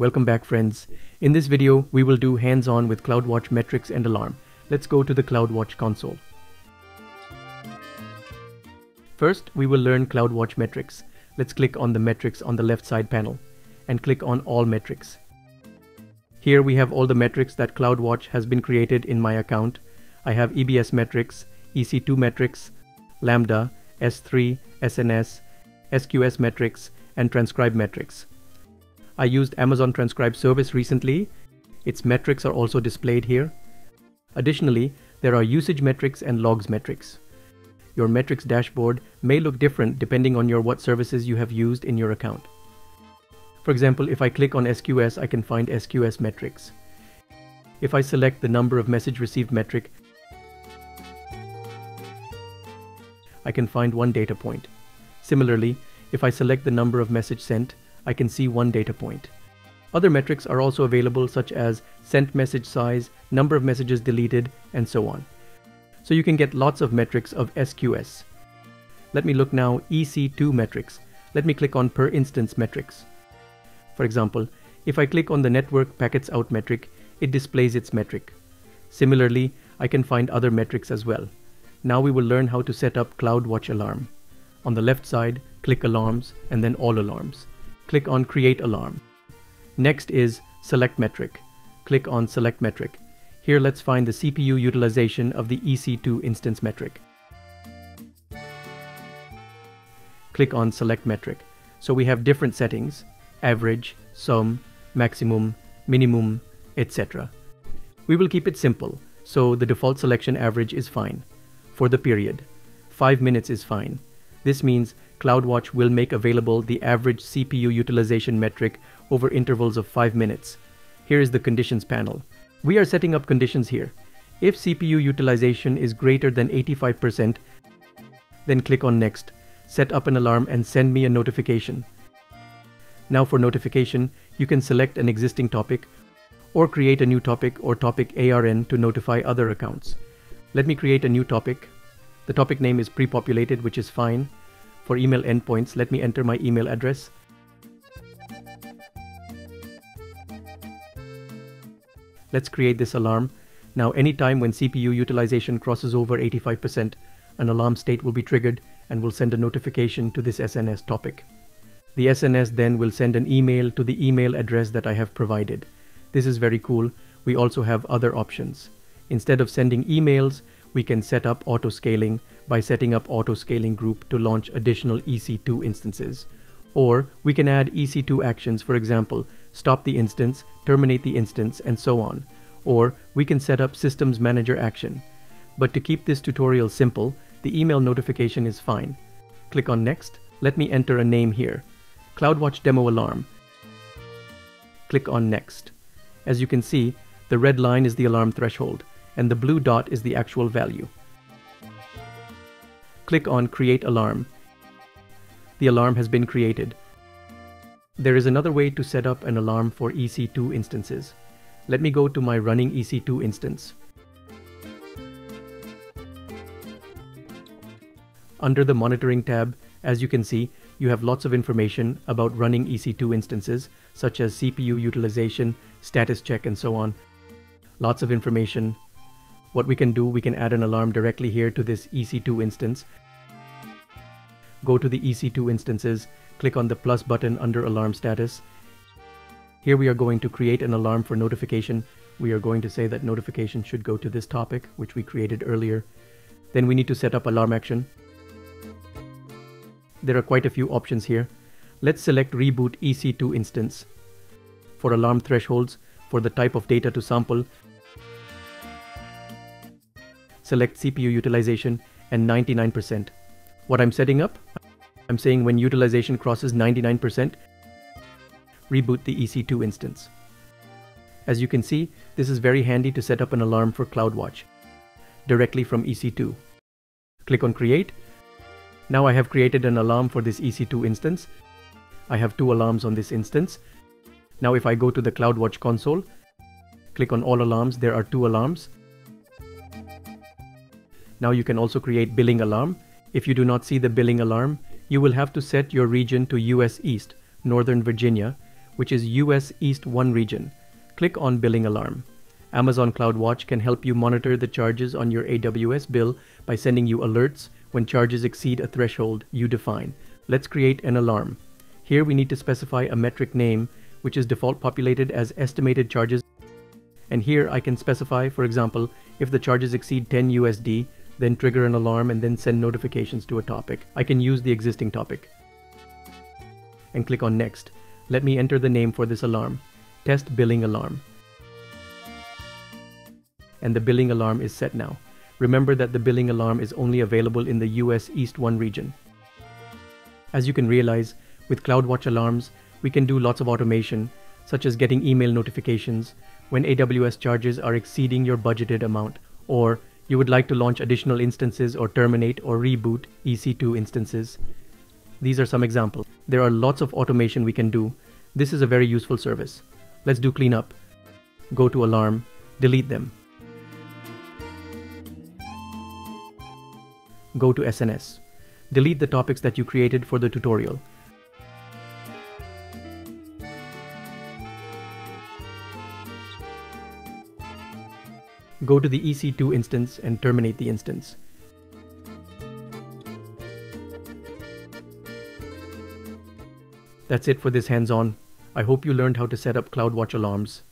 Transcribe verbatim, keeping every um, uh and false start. Welcome back, friends. In this video, we will do hands-on with CloudWatch metrics and alarm. Let's go to the CloudWatch console. First, we will learn CloudWatch metrics. Let's click on the metrics on the left side panel and click on all metrics. Here we have all the metrics that CloudWatch has been created in my account. I have E B S metrics, E C two metrics, Lambda, S three, S N S, S Q S metrics, and Transcribe metrics. I used Amazon Transcribe service recently. Its metrics are also displayed here. Additionally, there are usage metrics and logs metrics. Your metrics dashboard may look different depending on your what services you have used in your account. For example, if I click on S Q S, I can find S Q S metrics. If I select the number of message received metric, I can find one data point. Similarly, if I select the number of message sent, I can see one data point. Other metrics are also available, such as sent message size, number of messages deleted, and so on. So you can get lots of metrics of S Q S. Let me look now E C two metrics. Let me click on per instance metrics. For example, if I click on the network packets out metric, it displays its metric. Similarly, I can find other metrics as well. Now we will learn how to set up CloudWatch alarm. On the left side, click alarms and then all alarms. Click on create alarm. Next is select metric. Click on select metric. Here let's find the C P U utilization of the E C two instance metric. Click on select metric. So we have different settings: average, sum, maximum, minimum, et cetera. We will keep it simple, so the default selection average is fine. For the period, five minutes is fine. This means CloudWatch will make available the average C P U utilization metric over intervals of five minutes. Here is the conditions panel. We are setting up conditions here. If C P U utilization is greater than eighty-five percent, then click on Next, set up an alarm and send me a notification. Now for notification, you can select an existing topic or create a new topic or topic A R N to notify other accounts. Let me create a new topic. The topic name is pre-populated, which is fine. For email endpoints, let me enter my email address. Let's create this alarm. Now, anytime when C P U utilization crosses over eighty-five percent, an alarm state will be triggered and will send a notification to this S N S topic. The S N S then will send an email to the email address that I have provided. This is very cool. We also have other options. Instead of sending emails, we can set up auto-scaling by setting up auto-scaling group to launch additional E C two instances. Or we can add E C two actions, for example, stop the instance, terminate the instance, and so on. Or we can set up systems manager action. But to keep this tutorial simple, the email notification is fine. Click on Next. Let me enter a name here. CloudWatch Demo Alarm. Click on Next. As you can see, the red line is the alarm threshold, and the blue dot is the actual value. Click on Create Alarm. The alarm has been created. There is another way to set up an alarm for E C two instances. Let me go to my running E C two instance. Under the Monitoring tab, as you can see, you have lots of information about running E C two instances, such as C P U utilization, status check, and so on. Lots of information. What we can do, we can add an alarm directly here to this E C two instance. Go to the E C two instances, click on the plus button under alarm status. Here we are going to create an alarm for notification. We are going to say that notification should go to this topic, which we created earlier. Then we need to set up alarm action. There are quite a few options here. Let's select reboot E C two instance. For alarm thresholds, for the type of data to sample, select C P U utilization and ninety-nine percent. What I'm setting up, I'm saying when utilization crosses ninety-nine percent, reboot the E C two instance. As you can see, this is very handy to set up an alarm for CloudWatch directly from E C two. Click on Create. Now I have created an alarm for this E C two instance. I have two alarms on this instance. Now if I go to the CloudWatch console, click on all alarms, there are two alarms. Now you can also create billing alarm. If you do not see the billing alarm, you will have to set your region to U S East, Northern Virginia, which is U S East one region. Click on Billing Alarm. Amazon CloudWatch can help you monitor the charges on your A W S bill by sending you alerts when charges exceed a threshold you define. Let's create an alarm. Here we need to specify a metric name, which is default populated as estimated charges. And here I can specify, for example, if the charges exceed ten U S D, then trigger an alarm and then send notifications to a topic. I can use the existing topic. And click on Next. Let me enter the name for this alarm. Test Billing Alarm. And the billing alarm is set now. Remember that the billing alarm is only available in the U S East one region. As you can realize, with CloudWatch alarms, we can do lots of automation, such as getting email notifications when A W S charges are exceeding your budgeted amount, or you would like to launch additional instances or terminate or reboot E C two instances. These are some examples. There are lots of automation we can do. This is a very useful service. Let's do cleanup. Go to alarm, delete them. Go to S N S. Delete the topics that you created for the tutorial. Go to the E C two instance and terminate the instance. That's it for this hands-on. I hope you learned how to set up CloudWatch alarms.